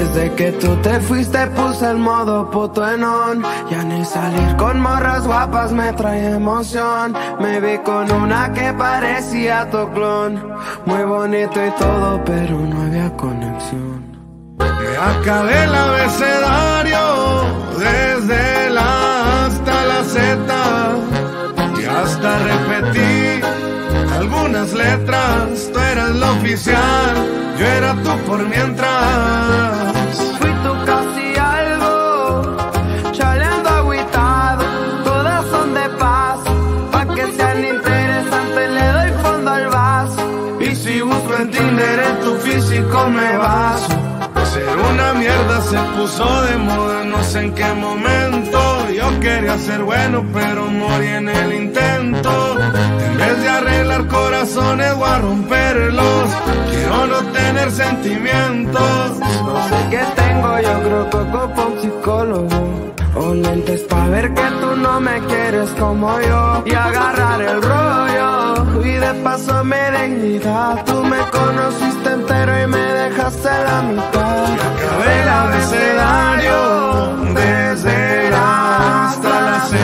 Desde que tú te fuiste puse el modo puto en on. Ya ni salir con morras guapas me trae emoción. Me vi con una que parecía tu clon. Muy bonito y todo, pero no había conexión. Me acabé el abecedario desde la hasta la Z. Y hasta repetí algunas letras. Tú eras lo oficial, yo era tú por mientras. Fui tú casi algo, chaleando agüitado. Todas son de paz, pa' que sean interesantes le doy fondo al vaso. Y si busco en Tinder en tu físico me baso. Ser una mierda se puso de moda, no sé en qué momento. Yo quería ser bueno pero morí en el intento. En vez de arreglar corazones voy a romperlos. Quiero no tener sentimientos. No sé qué tengo, yo creo que ocupo un psicólogo o lentes pa' ver que tú no me quieres como yo. Y agarrar el rollo y de paso mi dignidad. Tú me conociste entero y me dejaste la mitad. Y acabé el abecedario desde la hasta la Z.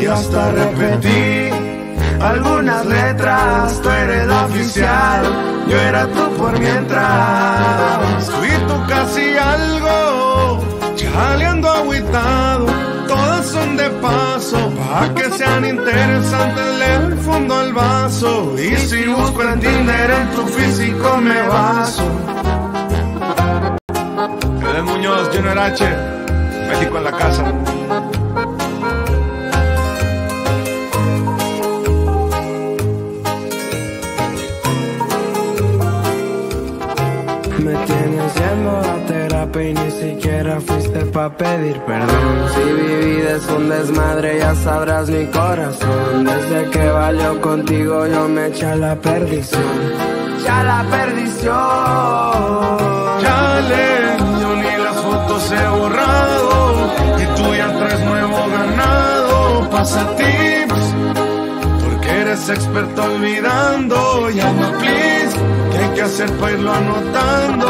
Y hasta repetí algunas letras. Tú eres la oficial, yo era tú por mientras. Fui tú casi algo, chaleando agüitado, todas son de paso, pa' que sean interesantes le doy fondo al vaso. Y si busco en Tinder en tu físico me baso. Edén Muñoz, Junior H, México en la casa. Me tienes yendo a terapia y ni siquiera fuiste pa' pedir perdón. Si mi vida es un desmadre ya sabrás mi corazón. Desde que valió contigo yo me eché a la perdición. Ya la perdición. Chale, yo ni las fotos he borrado y tú ya traes nuevo ganado. Pasa tips, porque eres experto olvidando. Llama please, ¿qué hay que hacer para irlo anotando?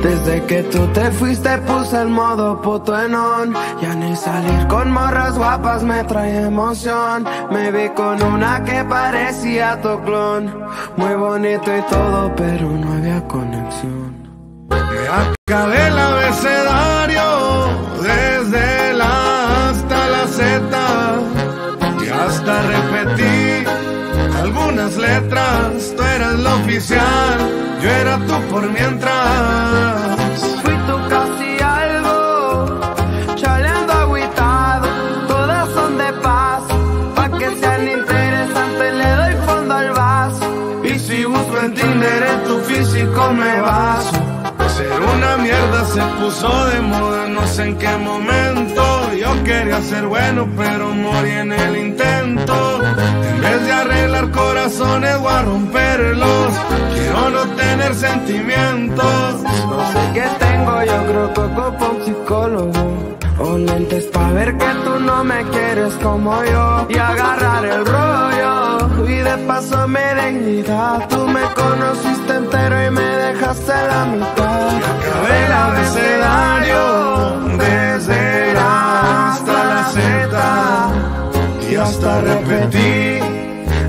Desde que tú te fuiste puse el modo puto en on. Ya ni salir con morras guapas me trae emoción. Me vi con una que parecía tu clon. Muy bonito y todo, pero no había conexión. Me acabé el abecedario desde la hasta la Z. Y hasta repetí algunas letras. Tú eras lo oficial, yo era tú por mientras. Fui tú casi algo, chaleando agüitado. Todas son de paz, pa' que sean interesantes le doy fondo al vaso. Y si busco en Tinder en tu físico me baso. Ser una mierda se puso de moda, no sé en qué momento. Yo quería ser bueno pero morí en el intento. En vez de arreglar corazones voy a romperlos. Quiero no tener sentimientos. No sé qué tengo, yo creo que ocupo un psicólogo o lentes pa' ver que tú no me quieres como yo. Y agarrar el rollo y de paso mi dignidad. Tú me conociste entero y me dejaste la mitad. Y acabé el abecedario desde la hasta la Z. Y hasta repetí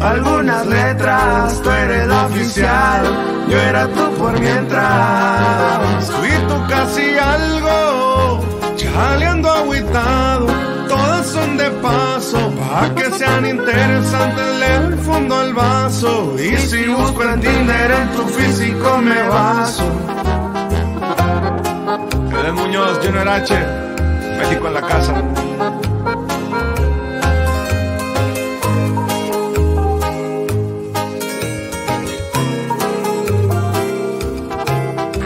algunas letras, tú eres la oficial, yo era tú por mientras. Subí tú casi algo, chaleando agüitado, todas son de paso, pa' que sean interesantes, leo el fondo al vaso, y si busco en Tinder en tu físico me baso. Edén Muñoz, Junior H, México en la casa.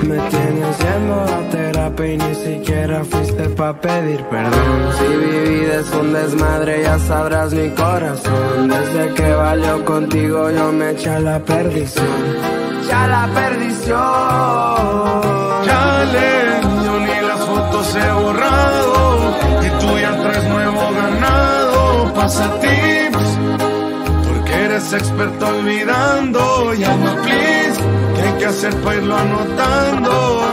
Me tienes yendo a terapia y ni siquiera fuiste pa' pedir perdón. Si mi vida es un desmadre, ya sabrás mi corazón. Desde que valió contigo yo me eché a la perdición. Ya la perdición. Chale, yo ni las fotos he borrado y tú ya traes nuevo ganado. Pasa tips, porque eres experto olvidando. Llama please, hay que hacer para irlo anotando.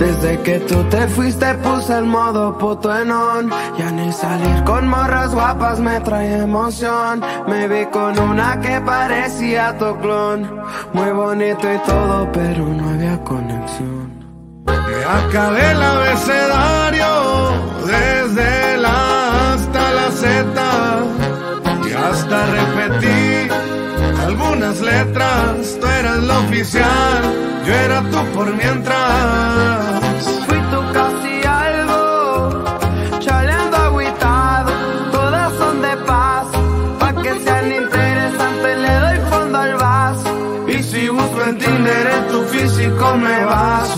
Desde que tú te fuiste puse el modo puto en on. Ya ni salir con morras guapas me trae emoción. Me vi con una que parecía tu clon, muy bonito y todo, pero no había conexión. Me acabé el abecedario, desde la hasta la Z, y hasta repetí algunas letras. Tú eras lo oficial, yo era tú por mientras. Fui tú casi algo, chaleando agüitado, todas son de paso, pa' que sean interesantes, le doy fondo al vaso, y si busco en Tinder en tu físico me baso.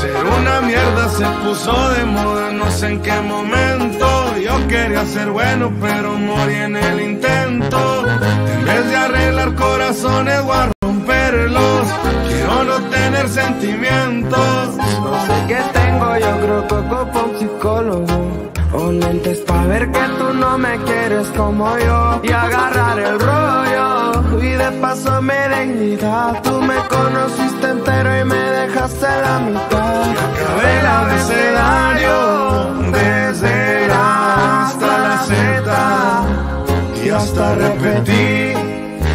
Ser una mierda se puso de moda, no sé en qué momento, yo quería ser bueno pero morí en el intento. En vez de arreglar corazones voy a romperlos, quiero no tener sentimientos. No sé qué tengo, yo creo que ocupo un psicólogo o lentes pa' ver que tú no me quieres como yo, y agarrar el rollo y de paso mi dignidad. Tú me conociste entero y me dejaste la mitad. Y acabé el abecedario, desde la hasta la Z, y hasta repetí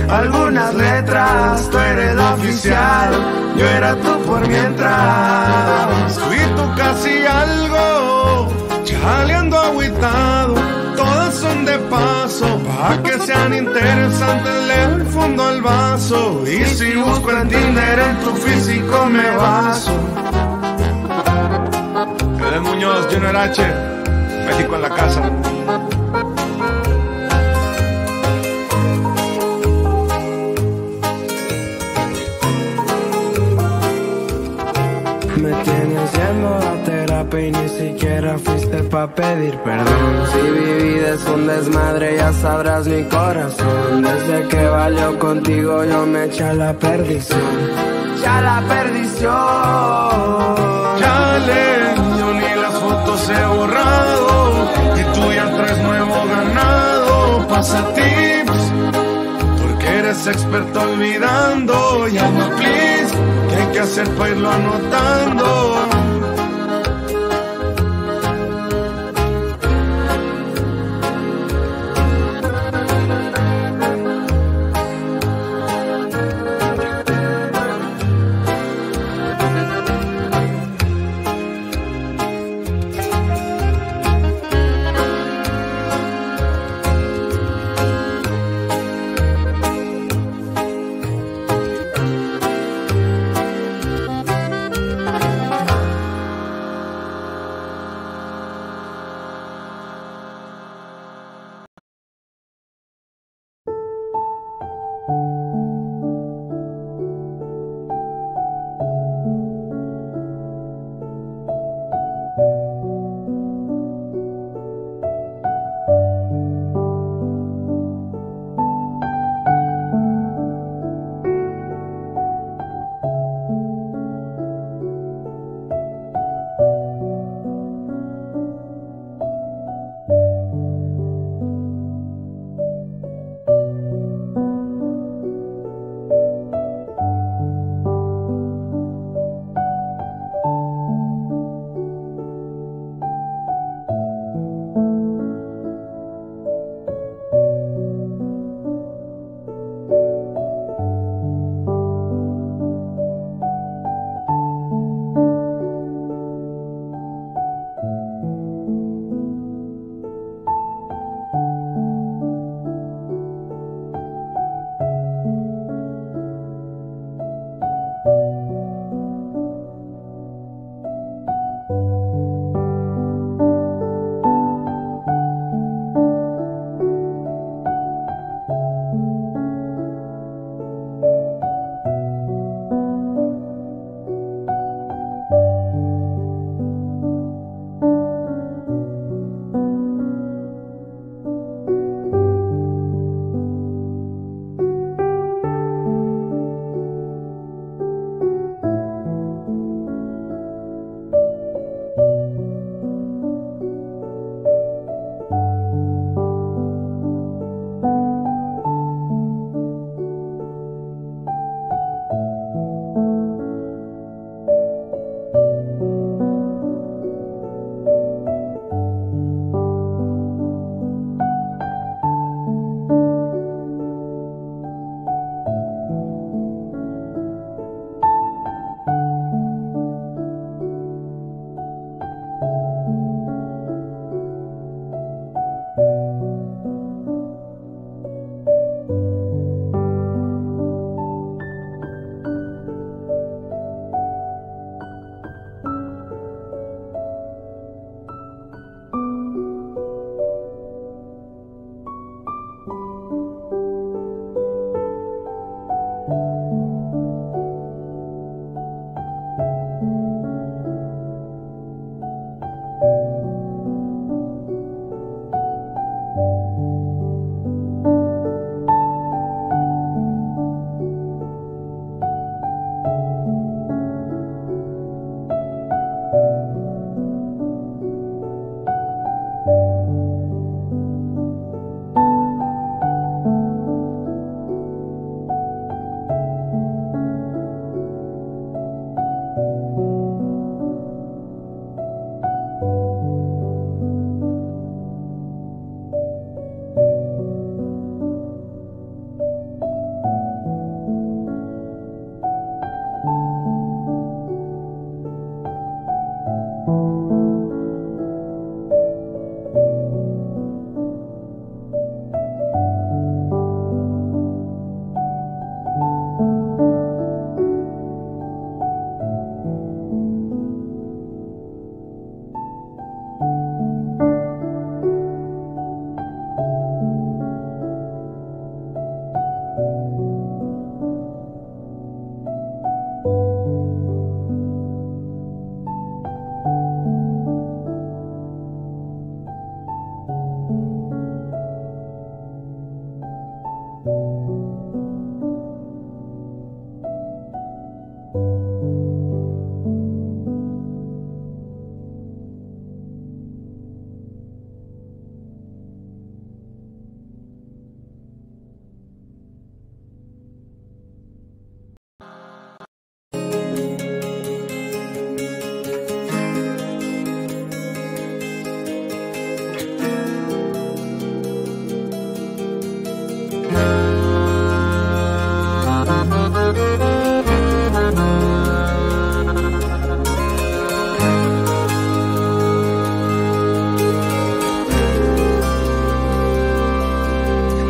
algunas letras, tú eres la oficial, yo era tú por mientras. Fui tú casi algo, chaleando agüitado, todas son de paso, pa' que sean interesantes, leo el fondo al vaso, y si busco en Tinder en tu físico me baso. Edén Muñoz, Junior H, México en la casa. Me tienes yendo a terapia y ni siquiera fuiste pa' pedir perdón. Si mi vida es un desmadre, ya sabrás mi corazón. Desde que valió contigo yo me eché a la perdición. Ya la perdición. Chale, yo ni las fotos he borrado y tú ya traes nuevo ganado. Pasa tips, porque eres experto olvidando. Llama please, ¿qué hay que hacer para irlo anotando?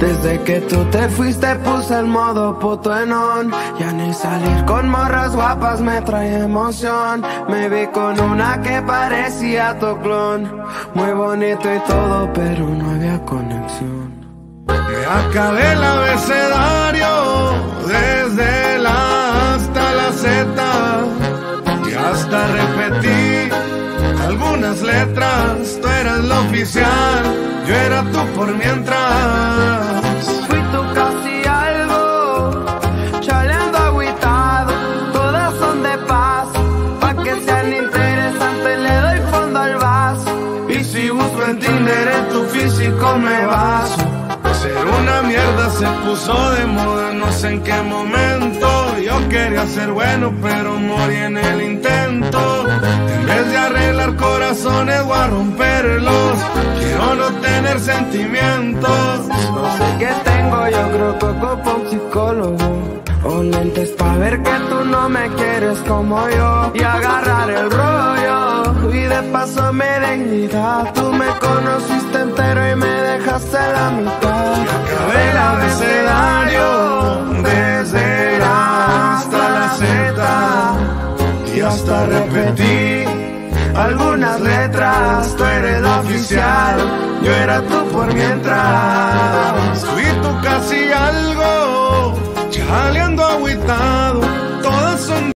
Desde que tú te fuiste puse el modo puto en on. Ya ni salir con morras guapas me trae emoción. Me vi con una que parecía tu clon, muy bonito y todo, pero no había conexión. Me acabé el abecedario desde la hasta la Z, y hasta repetí algunas letras. Tú eras lo oficial, yo era tú por mientras. Fui tú casi algo, chaleando agüitado. Todas son de paz, pa' que sean interesantes le doy fondo al vaso. Y si busco en Tinder en tu físico me baso. Ser una mierda se puso de moda, no sé en qué momento. Yo quería ser bueno, pero morí en el intento. En vez de arreglar corazones, voy a romperlos. Quiero no tener sentimientos. No sé qué tengo, yo creo que ocupo un psicólogo. O lentes pa' ver que tú no me quieres como yo. Y agarrar el rollo, y de paso me dignidad. Tú me conociste entero y me dejaste la mitad. Y acabé el abecedario desde la hasta la Z, y hasta repetí algunas letras. Tú eres la oficial, yo era tú por mientras. Fui tú casi algo, chaleando agüitado. Todas son...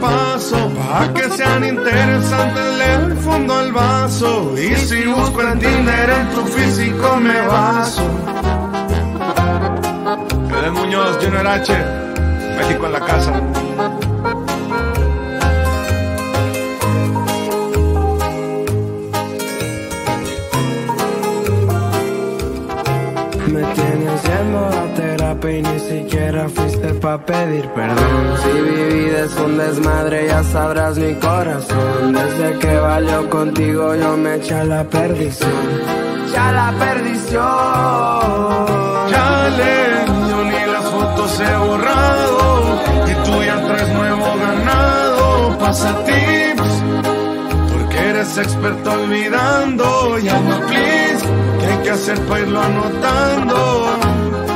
Pa' que sean interesantes le doy fondo al vaso. Y si busco en Tinder en tu físico me baso. Edén Muñoz, Junior H, México en la casa. Me tienes yendo a terapia y ni siquiera fuiste pa' pedir perdón. Si mi vida es un desmadre ya sabrás mi corazón. Desde que valió contigo yo me eché a la perdición. Ya la perdición. Chale, yo ni las fotos he borrado y tú ya traes nuevo ganado. Pasa tips, porque eres experto olvidando. Llama please, ¿qué hay que hacer para irlo anotando?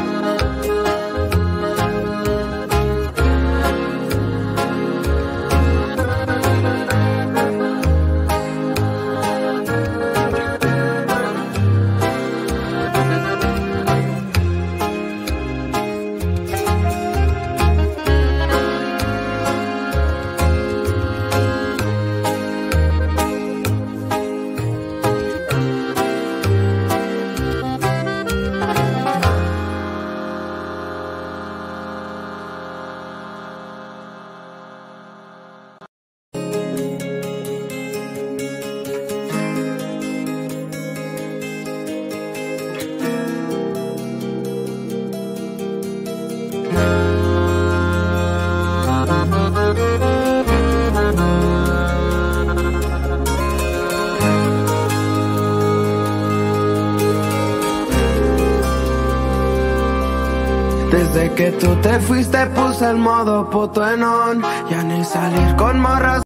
Desde que tú te fuiste puse el modo puto en on. Ya ni salir con morras.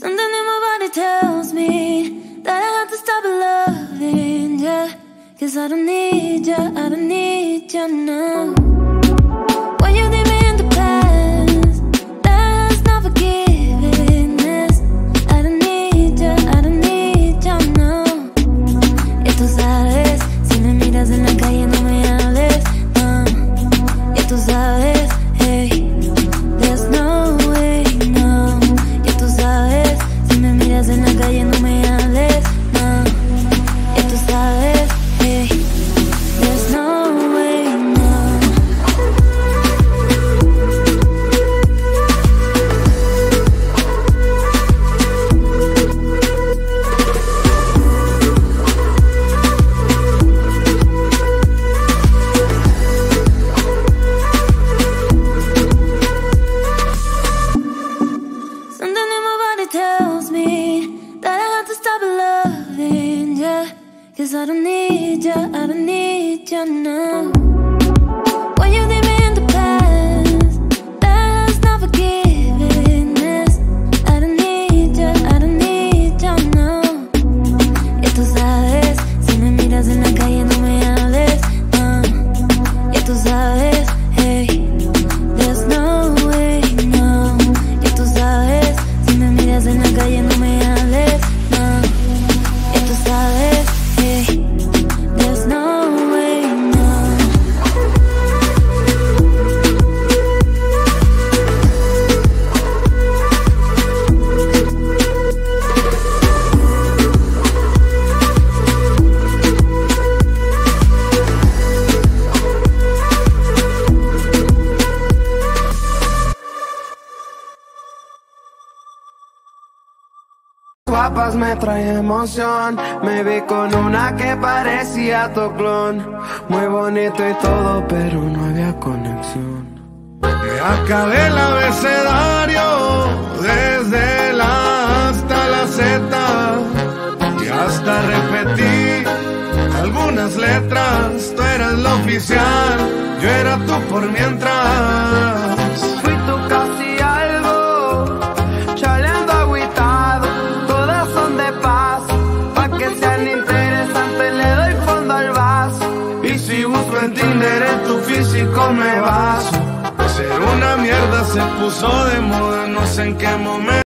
Something in my body tells me that I have to stop loving ya, cause I don't need ya, I don't need ya now. When you leave me in the past, that's not forgiveness. I don't need ya, I don't need ya now. Ya tú sabes, si me miras en la calle no me hables, no. Ya tú sabes, hey, there's no way, no. Ya tú sabes, si me miras en la calle no me hables, no. Ya tú sabes, hey, there's no way, no. Something in my body tells me that I have to stop loving ya, cause I don't need ya, I don't need ya now. When you leave me in the past, that's not forgiveness. I don't need ya, I don't need ya now. Ya tú sabes, si me miras en la calle no me hables, no. Ya tú sabes, hey, there's no way, no. Ya tú sabes, si me miras en la calle no me hables, no. Ya tú sabes, hey, there's no way, no. Guapas me trae emoción, me vi con una que parecía tu clon. Muy bonito y todo, pero no había conexión. Me acabé el abecedario, desde la A hasta la Z, y hasta repetí algunas letras. Tú eras lo oficial, yo era tú por mientras. Fui tu casi algo, chaleando agüitado. Todas son de paz, pa' que sean interesantes le doy fondo al vaso. Y si busco en Tinder en tu físico me baso. Ser una mierda se puso de moda, no sé en qué momento.